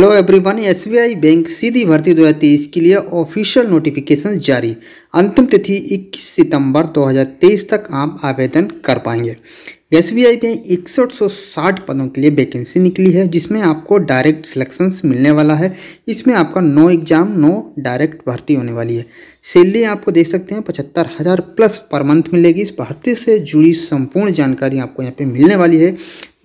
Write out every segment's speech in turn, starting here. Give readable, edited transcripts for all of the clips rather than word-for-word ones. Hello everyone, SBI bank सीधी भर्ती 2023 के लिए ऑफिशियल नोटिफिकेशन जारी। अंतिम तिथि 21 सितंबर 2023 तक आप आवेदन कर पाएंगे। एसबीआई में 6160 पदों के लिए वैकेंसी निकली है, जिसमें आपको डायरेक्ट सिलेक्शन मिलने वाला है। इसमें आपका नो एग्ज़ाम नो डायरेक्ट भर्ती होने वाली है। सैलरी आपको देख सकते हैं 75,000 प्लस पर मंथ मिलेगी। इस भर्ती से जुड़ी संपूर्ण जानकारी आपको यहाँ पे मिलने वाली है।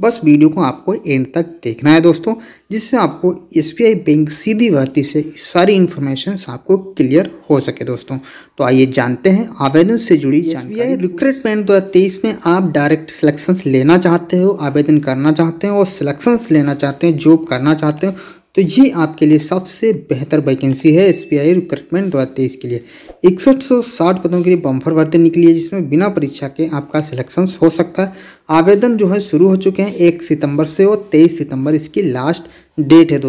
बस वीडियो को आपको एंड तक देखना है दोस्तों, जिससे आपको एसबीआई बैंक सीधी भर्ती से सारी इन्फॉर्मेशन आपको क्लियर हो सके दोस्तों। तो आइए जानते हैं आवेदन से जुड़ी जानकारी। रिक्रूटमेंट 2023 में आप डायरेक्ट सिलेक्शंस लेना चाहते हो, आवेदन करना चाहते हो और सिलेक्शंस लेना चाहते हैं, जॉब करना चाहते हो, तो ये आपके लिए सबसे बेहतर वैकेंसी है एसबीआई रिक्रूटमेंट 2023 के लिए। 6160 पदों के लिए बम्फर भर्ती निकली है, जिसमें बिना परीक्षा के आपका सिलेक्शन हो सकता है। आवेदन जो है शुरू हो चुके हैं 1 सितंबर से और 23 सितंबर इसकी लास्ट डेट है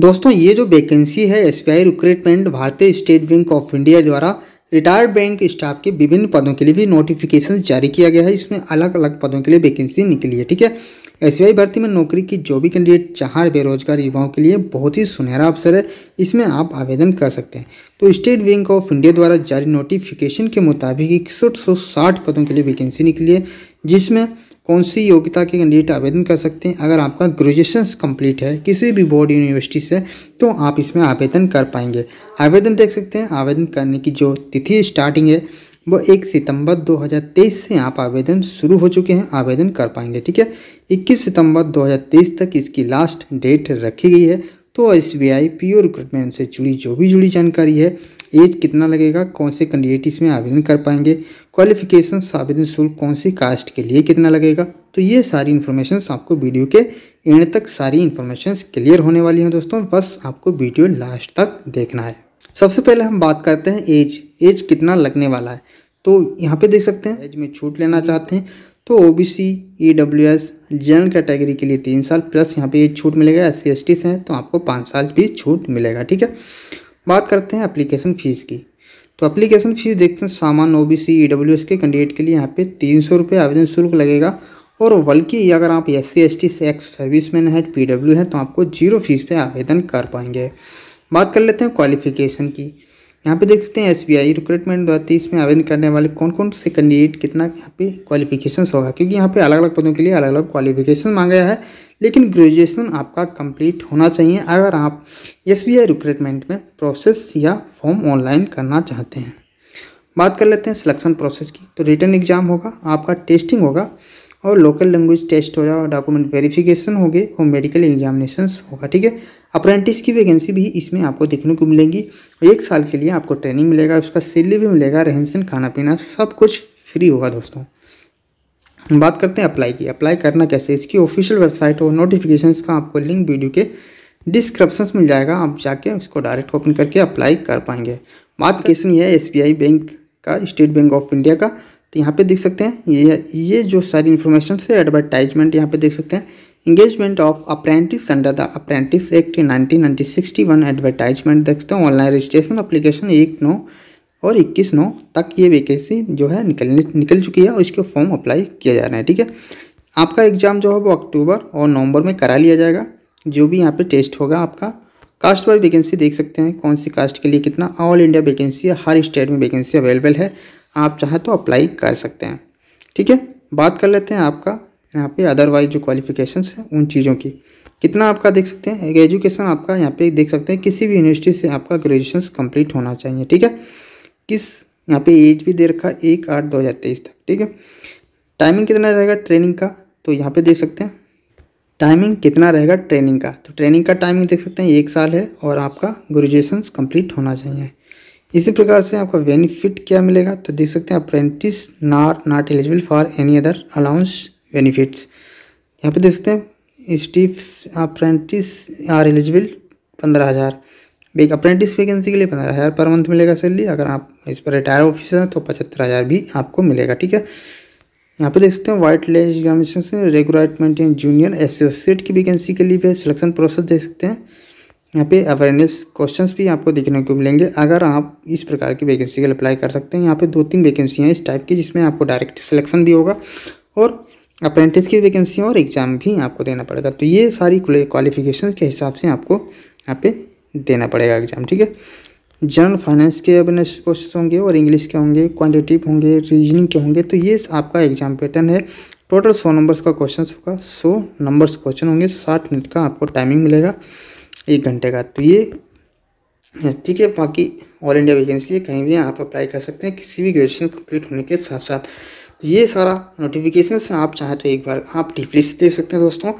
दोस्तों ये जो वैकेंसी है एसबीआई रिक्रूटमेंट भारतीय स्टेट बैंक ऑफ इंडिया द्वारा रिटायर्ड बैंक स्टाफ के विभिन्न पदों के लिए भी नोटिफिकेशन जारी किया गया है। इसमें अलग अलग पदों के लिए वैकेंसी निकली है, ठीक है। एसबीआई भर्ती में नौकरी की जो भी कैंडिडेट चाह बेरोजगार युवाओं के लिए बहुत ही सुनहरा अवसर है, इसमें आप आवेदन कर सकते हैं। तो स्टेट बैंक ऑफ इंडिया द्वारा जारी नोटिफिकेशन के मुताबिक 6160 पदों के लिए वैकेंसी निकली है, जिसमें कौन सी योग्यता के कैंडिडेट आवेदन कर सकते हैं। अगर आपका ग्रेजुएशन कंप्लीट है किसी भी बोर्ड यूनिवर्सिटी से, तो आप इसमें आवेदन कर पाएंगे। आवेदन देख सकते हैं, आवेदन करने की जो तिथि स्टार्टिंग है वो 1 सितंबर 2023 से आप आवेदन शुरू हो चुके हैं, आवेदन कर पाएंगे, ठीक है। 21 सितंबर 2023 तक इसकी लास्ट डेट रखी गई है। तो एसबीआई पीओ रिक्रूटमेंट से जुड़ी जो भी जुड़ी जानकारी है, एज कितना लगेगा, कौन से कैंडिडेट इसमें आवेदन कर पाएंगे, क्वालिफिकेशन, आवेदन शुल्क कौन सी कास्ट के लिए कितना लगेगा, तो ये सारी इन्फॉर्मेशन आपको वीडियो के एंड तक सारी इन्फॉर्मेशन क्लियर होने वाली हैं दोस्तों। बस आपको वीडियो लास्ट तक देखना है। सबसे पहले हम बात करते हैं एज कितना लगने वाला है। तो यहाँ पे देख सकते हैं एज में छूट लेना चाहते हैं तो ओबीसी, ईडब्ल्यूएस, जनरल कैटेगरी के लिए 3 साल प्लस यहाँ पे एज छूट मिलेगा। एससी/एसटी से हैं तो आपको 5 साल भी छूट मिलेगा, ठीक है। बात करते हैं एप्लीकेशन फ़ीस की। तो एप्लीकेशन फ़ीस देखते हैं, सामान्य ओबीसी ईडब्ल्यूएस के कैंडिडेट के लिए यहाँ पे 300 रुपये आवेदन शुल्क लगेगा। और बल्कि अगर आप एससी/एसटी से एक्स सर्विसमैन है, पीडब्ल्यू है, तो आपको 0 फीस पे आवेदन कर पाएंगे। बात कर लेते हैं क्वालिफ़िकेशन की। यहाँ पे देख सकते हैं एसबीआई रिक्रूटमेंट 2023 में आवेदन करने वाले कौन कौन से कैंडिडेट कितना यहाँ पे क्वालिफिकेशन होगा, क्योंकि यहाँ पे अलग अलग पदों के लिए अलग अलग क्वालिफिकेशन मांगा गया है। लेकिन ग्रेजुएशन आपका कंप्लीट होना चाहिए अगर आप एसबीआई रिक्रूटमेंट में प्रोसेस या फॉर्म ऑनलाइन करना चाहते हैं। बात कर लेते हैं सिलेक्शन प्रोसेस की। तो रिटन एग्ज़ाम होगा, आपका टेस्टिंग होगा और लोकल लैंग्वेज टेस्ट होगा और डॉक्यूमेंट वेरिफिकेशन होंगे और मेडिकल एग्जामिनेशन होगा, ठीक है। अप्रेंटिस की वैकेंसी भी इसमें आपको देखने को मिलेंगी। 1 साल के लिए आपको ट्रेनिंग मिलेगा, उसका सैलरी भी मिलेगा, रहन सहन, खाना पीना सब कुछ फ्री होगा दोस्तों। बात करते हैं अप्लाई की। अप्लाई करना कैसे, इसकी ऑफिशियल वेबसाइट और नोटिफिकेशंस का आपको लिंक वीडियो के डिस्क्रिप्शन मिल जाएगा। आप जाके उसको डायरेक्ट ओपन करके अप्लाई कर पाएंगे। बात कैसे नहीं है एसबीआई बैंक का, स्टेट बैंक ऑफ इंडिया का। तो यहाँ पे देख सकते हैं ये जो सारी इन्फॉर्मेशन है, एडवर्टाइजमेंट यहाँ पे देख सकते हैं। Engagement of apprentice under the apprentice act 1961 advertisement देख सकते हैं। ऑनलाइन रजिस्ट्रेशन अप्लीकेशन 1/9 और 21/9 तक ये वैकेंसी जो है निकल चुकी है और इसके फॉर्म अप्लाई किया जा रहा है, ठीक है। आपका एग्ज़ाम जो है वो अक्टूबर और नवंबर में करा लिया जाएगा, जो भी यहाँ पे टेस्ट होगा आपका। कास्ट वाइज वैकेंसी देख सकते हैं, कौन सी कास्ट के लिए कितना। ऑल इंडिया वैकेंसी है, हर स्टेट में वैकेंसी अवेलेबल है, आप चाहे तो अप्लाई कर सकते हैं, ठीक है। बात कर लेते हैं आपका यहाँ पे अदरवाइज जो क्वालिफिकेशंस हैं उन चीज़ों की। कितना आपका देख सकते हैं एजुकेशन, आपका यहाँ पे देख सकते हैं किसी भी यूनिवर्सिटी से आपका ग्रेजुएशन कंप्लीट होना चाहिए, ठीक है। किस यहाँ पे एज भी दे रखा है 1/8/2023 तक, ठीक है। टाइमिंग कितना रहेगा ट्रेनिंग का, तो यहाँ पे देख सकते हैं टाइमिंग कितना रहेगा ट्रेनिंग का। तो ट्रेनिंग का टाइमिंग देख सकते हैं 1 साल है और आपका ग्रेजुएशन कंप्लीट होना चाहिए। इसी प्रकार से आपका बेनिफिट क्या मिलेगा, तो देख सकते हैं apprentice not eligible for any other allowance benefits. यहाँ पे देख सकते हैं stipends apprentice are eligible 15,000 apprentice vacancy के लिए 15,000 पर मंथ मिलेगा सैलरी। अगर आप इस पर रिटायर ऑफिसर हैं तो 75,000 भी आपको मिलेगा, ठीक है। यहाँ पे देख सकते हैं वाइट लेज examination requirement and junior associate की वैकेंसी के लिए भी सिलेक्शन प्रोसेस देख सकते हैं। यहाँ पे अवेयरनेस क्वेश्चंस भी आपको देखने को मिलेंगे। अगर आप इस प्रकार की वैकेंसी के लिए अप्लाई कर सकते हैं। यहाँ पे 2-3 वैकेंसी हैं इस टाइप की, जिसमें आपको डायरेक्ट सिलेक्शन भी होगा और अप्रेंटिस की वैकेंसी और एग्ज़ाम भी आपको देना पड़ेगा। तो ये सारी क्वालिफिकेशंस के हिसाब से आपको यहाँ पे देना पड़ेगा एग्ज़ाम, ठीक है। जनरल फाइनेंस के अपने कोर्सेज होंगे और इंग्लिश के होंगे, क्वांटिटेटिव होंगे, रीजनिंग के होंगे। तो ये आपका एग्ज़ाम पैटर्न है। टोटल 100 नंबर्स का क्वेश्चन होगा, 100 नंबर्स क्वेश्चन होंगे, 60 मिनट का आपको टाइमिंग मिलेगा, 1 घंटे का। तो ये ठीक है। बाकी ऑल इंडिया वैकेंसी है, कहीं भी आप अप्लाई कर सकते हैं किसी भी ग्रेजुएशन कंप्लीट होने के साथ साथ। ये सारा नोटिफिकेशन से आप चाहे तो एक बार आप डीपली से देख सकते हैं दोस्तों।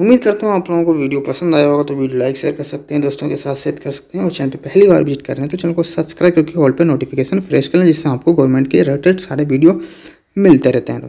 उम्मीद करता हूँ आप लोगों को वीडियो पसंद आया होगा। तो वीडियो लाइक शेयर कर सकते हैं, दोस्तों के साथ शेयर कर सकते हैं। और चैनल पे पहली बार विजिट कर रहे हैं तो चैनल को सब्सक्राइब करके ऑल पे नोटिफिकेशन फ्रेश कर लें, जिससे आपको गवर्नमेंट के रिलेटेड सारे वीडियो मिलते रहते हैं।